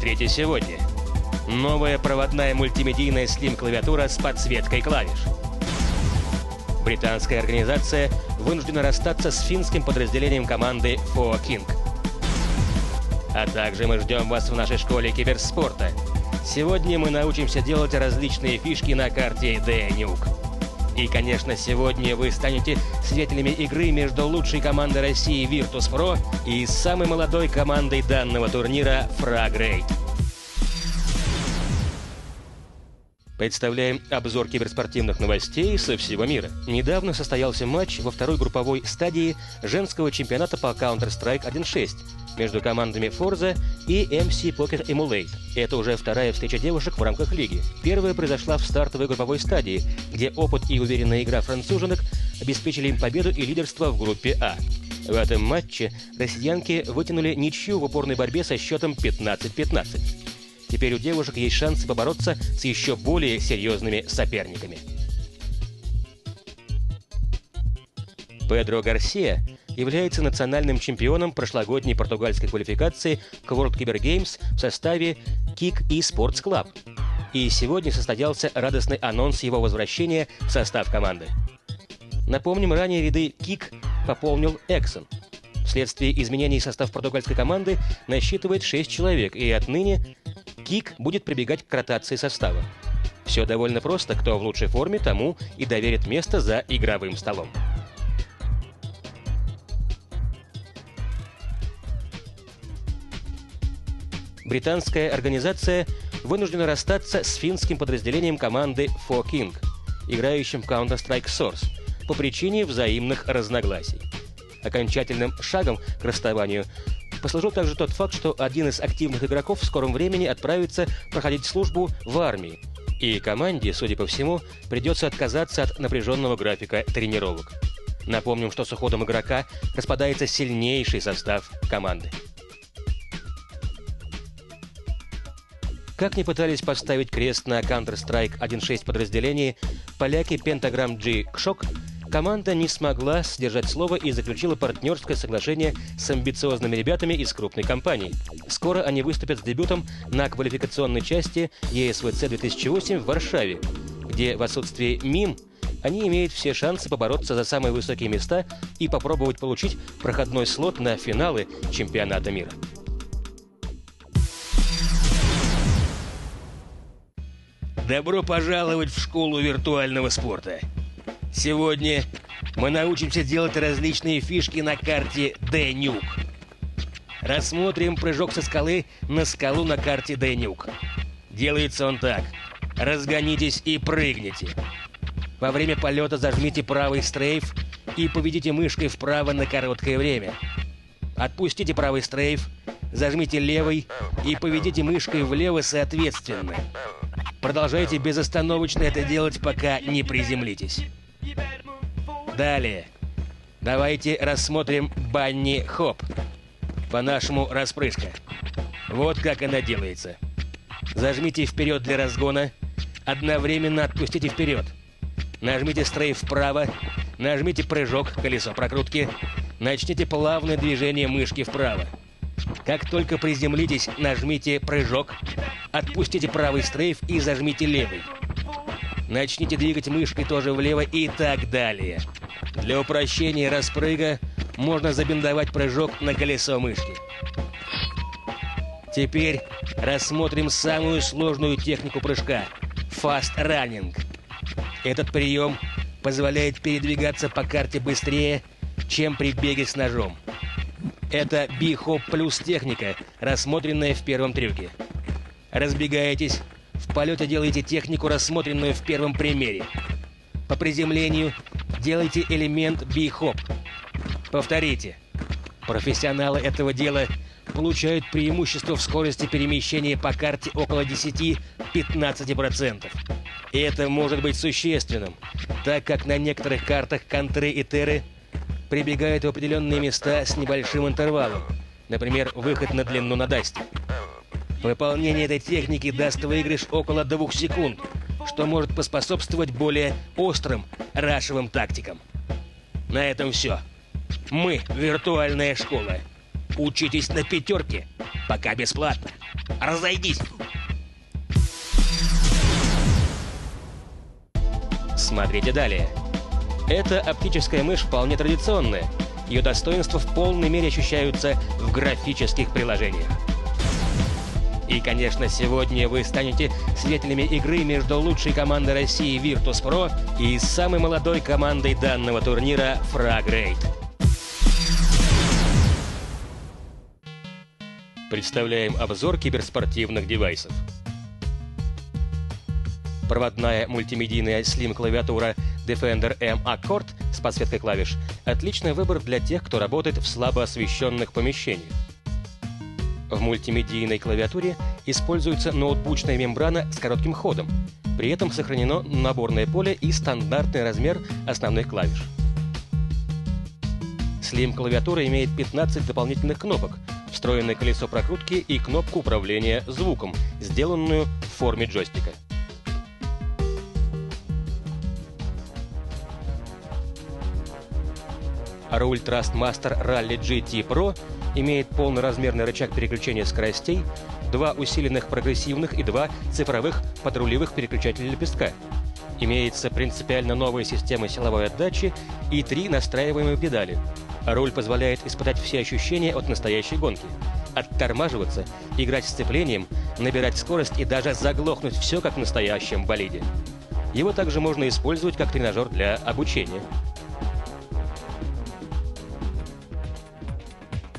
Смотрите сегодня. Новая проводная мультимедийная Slim-клавиатура с подсветкой клавиш. Британская организация вынуждена расстаться с финским подразделением команды 4King. А также мы ждем вас в нашей школе киберспорта. Сегодня мы научимся делать различные фишки на карте de_nuke. И, конечно, сегодня вы станете свидетелями игры между лучшей командой России Virtus.pro и самой молодой командой данного турнира FragRate. Представляем обзор киберспортивных новостей со всего мира. Недавно состоялся матч во второй групповой стадии женского чемпионата по Counter-Strike 1.6 между командами forZe и McPoker.emuLate. Это уже вторая встреча девушек в рамках лиги. Первая произошла в стартовой групповой стадии, где опыт и уверенная игра француженок обеспечили им победу и лидерство в группе А. В этом матче россиянки вытянули ничью в упорной борьбе со счетом 15-15. Теперь у девушек есть шансы побороться с еще более серьезными соперниками. Педро Гарсия является национальным чемпионом прошлогодней португальской квалификации к World Cyber Games в составе k1ck e-Sports Club. И сегодня состоялся радостный анонс его возвращения в состав команды. Напомним, ранее ряды k1ck пополнил Exxon. Вследствие изменений состав португальской команды насчитывает 6 человек, и отныне k1ck будет прибегать к ротации состава. Все довольно просто, кто в лучшей форме, тому и доверит место за игровым столом. Британская организация вынуждена расстаться с финским подразделением команды 4King, играющим в Counter-Strike Source, по причине взаимных разногласий. Окончательным шагом к расставанию послужил также тот факт, что один из активных игроков в скором времени отправится проходить службу в армии, и команде, судя по всему, придется отказаться от напряженного графика тренировок. Напомним, что с уходом игрока распадается сильнейший состав команды. Как ни пытались поставить крест на Counter-Strike 1.6 подразделении поляки Pentagram G-Shock, команда не смогла сдержать слово и заключила партнерское соглашение с амбициозными ребятами из крупной компании. Скоро они выступят с дебютом на квалификационной части ESWC 2008 в Варшаве, где в отсутствии мим они имеют все шансы побороться за самые высокие места и попробовать получить проходной слот на финалы чемпионата мира. Добро пожаловать в школу виртуального спорта! Сегодня мы научимся делать различные фишки на карте de_nuke. Рассмотрим прыжок со скалы на скалу на карте de_nuke. Делается он так. Разгонитесь и прыгните. Во время полета зажмите правый стрейф и поведите мышкой вправо на короткое время. Отпустите правый стрейф, зажмите левый и поведите мышкой влево соответственно. Продолжайте безостановочно это делать, пока не приземлитесь. Далее, давайте рассмотрим банни-хоп, по-нашему распрыжка. Вот как она делается. Зажмите вперед для разгона, одновременно отпустите вперед. Нажмите стрейф вправо, нажмите прыжок, колесо прокрутки, начните плавное движение мышки вправо. Как только приземлитесь, нажмите прыжок, отпустите правый стрейф и зажмите левый. Начните двигать мышкой тоже влево и так далее. Для упрощения распрыга можно забиндовать прыжок на колесо мышки. Теперь рассмотрим самую сложную технику прыжка – фаст-раннинг. Этот прием позволяет передвигаться по карте быстрее, чем при беге с ножом. Это би-хоп плюс техника, рассмотренная в первом трюке. Разбегаетесь. В полете делайте технику, рассмотренную в первом примере. По приземлению делайте элемент би-хоп. Повторите. Профессионалы этого дела получают преимущество в скорости перемещения по карте около 10-15%. И это может быть существенным, так как на некоторых картах контры и теры прибегают в определенные места с небольшим интервалом, например, выход на длину на дасте. Выполнение этой техники даст выигрыш около 2 секунд, что может поспособствовать более острым рашевым тактикам. На этом все. Мы — виртуальная школа. Учитесь на пятерке, пока бесплатно. Разойдись! Смотрите далее. Эта оптическая мышь вполне традиционная. Ее достоинства в полной мере ощущаются в графических приложениях. И, конечно, сегодня вы станете свидетелями игры между лучшей командой России Virtus.pro и самой молодой командой данного турнира FragRate. Представляем обзор киберспортивных девайсов. Проводная мультимедийная слим-клавиатура Defender M Accord с подсветкой клавиш – отличный выбор для тех, кто работает в слабо освещенных помещениях. В мультимедийной клавиатуре используется ноутбучная мембрана с коротким ходом. При этом сохранено наборное поле и стандартный размер основных клавиш. Слим-клавиатура имеет 15 дополнительных кнопок, встроенное колесо прокрутки и кнопку управления звуком, сделанную в форме джойстика. Руль Thrustmaster Rally GT Pro имеет полноразмерный рычаг переключения скоростей, два усиленных прогрессивных и два цифровых подрулевых переключателя лепестка. Имеется принципиально новая система силовой отдачи и три настраиваемые педали. Руль позволяет испытать все ощущения от настоящей гонки. Оттормаживаться, играть сцеплением, набирать скорость и даже заглохнуть все, как в настоящем болиде. Его также можно использовать как тренажер для обучения.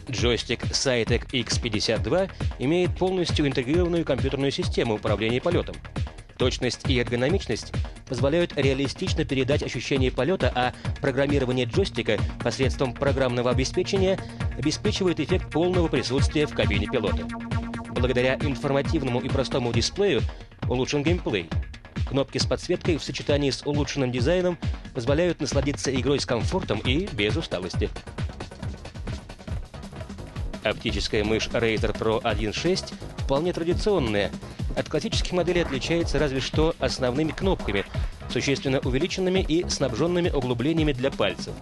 Джойстик Saitek X52 имеет полностью интегрированную компьютерную систему управления полетом. Точность и эргономичность позволяют реалистично передать ощущение полета, а программирование джойстика посредством программного обеспечения обеспечивает эффект полного присутствия в кабине пилота. Благодаря информативному и простому дисплею улучшен геймплей. Кнопки с подсветкой в сочетании с улучшенным дизайном позволяют насладиться игрой с комфортом и без усталости. Оптическая мышь Razer Pro 1.6 вполне традиционная. От классических моделей отличается разве что основными кнопками, существенно увеличенными и снабженными углублениями для пальцев.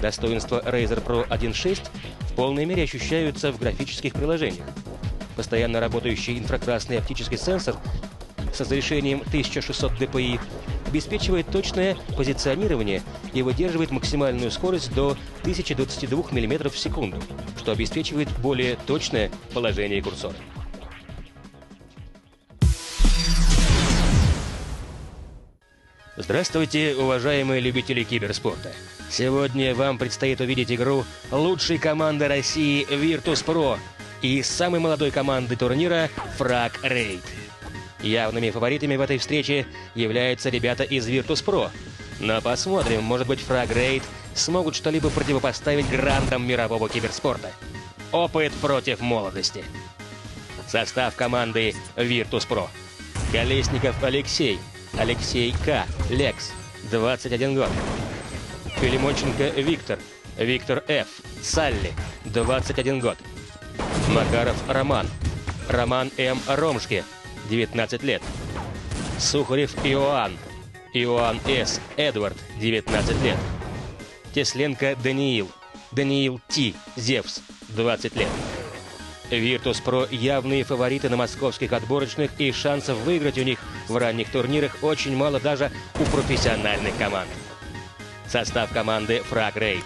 Достоинства Razer Pro 1.6 в полной мере ощущаются в графических приложениях. Постоянно работающий инфракрасный оптический сенсор с разрешением 1600 dpi обеспечивает точное позиционирование и выдерживает максимальную скорость до 1022 мм в секунду, что обеспечивает более точное положение курсора. Здравствуйте, уважаемые любители киберспорта! Сегодня вам предстоит увидеть игру лучшей команды России Virtus.pro и самой молодой команды турнира FragRate. Явными фаворитами в этой встрече являются ребята из Virtus.pro. Но посмотрим, может быть, FragRate смогут что-либо противопоставить грандам мирового киберспорта. Опыт против молодости. Состав команды Virtus.pro. Колесников Алексей, Алексей К, Лекс, 21 год. Филимонченко Виктор, Виктор Ф, Салли, 21 год. Макаров Роман, Роман М. Ромшке, 19 лет. Сухарев Иоанн, Иоанн С. Эдвард, 19 лет. Тесленко Даниил, Даниил Т. Зевс, 20 лет. Virtus.pro явные фавориты на московских отборочных, и шансов выиграть у них в ранних турнирах очень мало даже у профессиональных команд. Состав команды FragRate.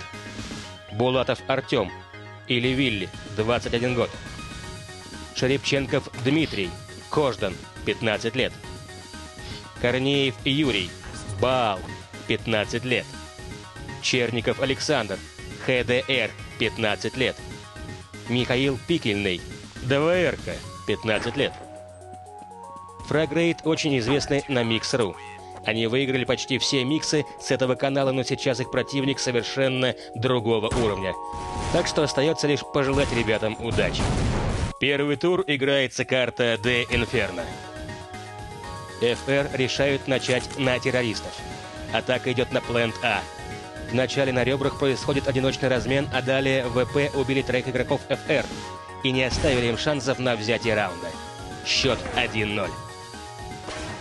Булатов Артем, или Вилли, 21 год. Шерепченков Дмитрий, Кождан, 15 лет. Корнеев Юрий, Баал, 15 лет. Черников Александр, ХДР, 15 лет. Михаил Пикельный, ДВРК, 15 лет. FragRate очень известны на Mix.ru. Они выиграли почти все миксы с этого канала, но сейчас их противник совершенно другого уровня. Так что остается лишь пожелать ребятам удачи. Первый тур играется карта de_inferno. ФР решают начать на террористов. Атака идет на плент А. Вначале на ребрах происходит одиночный размен, а далее ВП убили троих игроков ФР и не оставили им шансов на взятие раунда. Счет 1-0.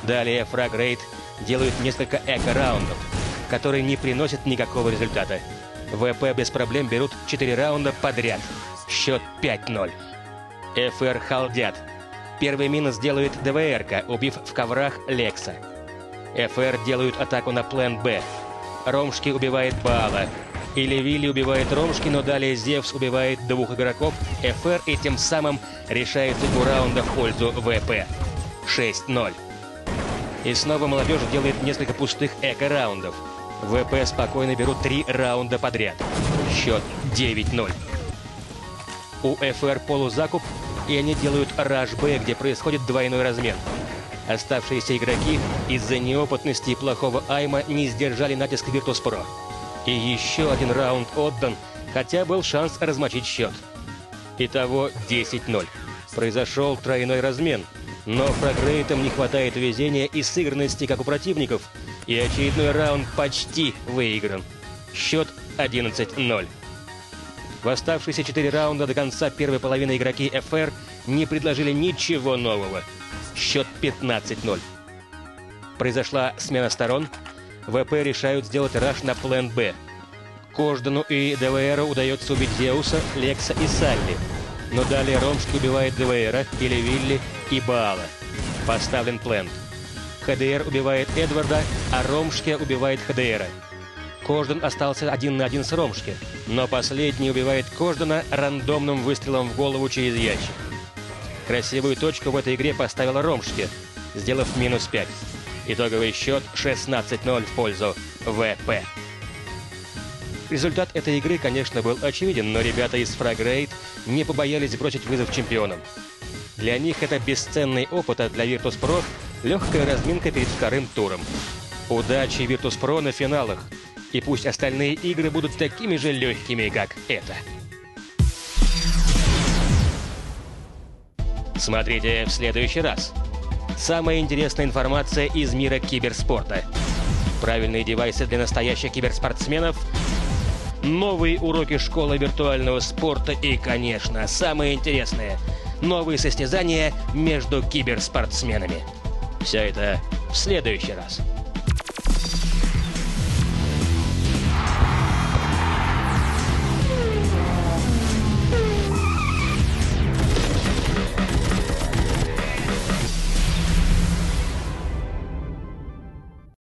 Далее FragRate делают несколько эко-раундов, которые не приносят никакого результата. ВП без проблем берут 4 раунда подряд. Счет 5-0. ФР халдят. Первый минус делает ДВРК, убив в коврах Лекса. ФР делают атаку на план Б. Ромшки убивает Баала. Или Вилли убивает Ромшки, но далее Зевс убивает двух игроков ФР и тем самым решает судьбу раунда в пользу ВП. 6-0. И снова молодежь делает несколько пустых эко-раундов. ВП спокойно берут 3 раунда подряд. Счет 9-0. У ФР полузакуп, и они делают раш Б, где происходит двойной размен. Оставшиеся игроки из-за неопытности и плохого айма не сдержали натиск Virtus.pro. И еще один раунд отдан, хотя был шанс размочить счет. Итого 10-0. Произошел тройной размен, но FragRate'ам не хватает везения и сыгранности, как у противников, и очередной раунд почти выигран. Счет 11-0. В оставшиеся 4 раунда до конца первой половины игроки ФР не предложили ничего нового. Счет 15-0. Произошла смена сторон. ВП решают сделать раш на план Б. Кождану и ДВРу удается убить Зеуса, Лекса и Салли. Но далее Ромшки убивает ДВРа, или Вилли и Баала. Поставлен плент. ХДР убивает Эдварда, а Ромшке убивает ХДРа. Кождан остался 1 на 1 с Ромшке, но последний убивает Кождана рандомным выстрелом в голову через ящик. Красивую точку в этой игре поставила Ромшке, сделав минус 5. Итоговый счет 16-0 в пользу ВП. Результат этой игры, конечно, был очевиден, но ребята из FragRate не побоялись бросить вызов чемпионам. Для них это бесценный опыт, а для Virtus.pro легкая разминка перед вторым туром. Удачи Virtus.pro на финалах, и пусть остальные игры будут такими же легкими, как это. Смотрите в следующий раз. Самая интересная информация из мира киберспорта. Правильные девайсы для настоящих киберспортсменов. Новые уроки школы виртуального спорта и, конечно, самое интересное – новые состязания между киберспортсменами. Все это в следующий раз.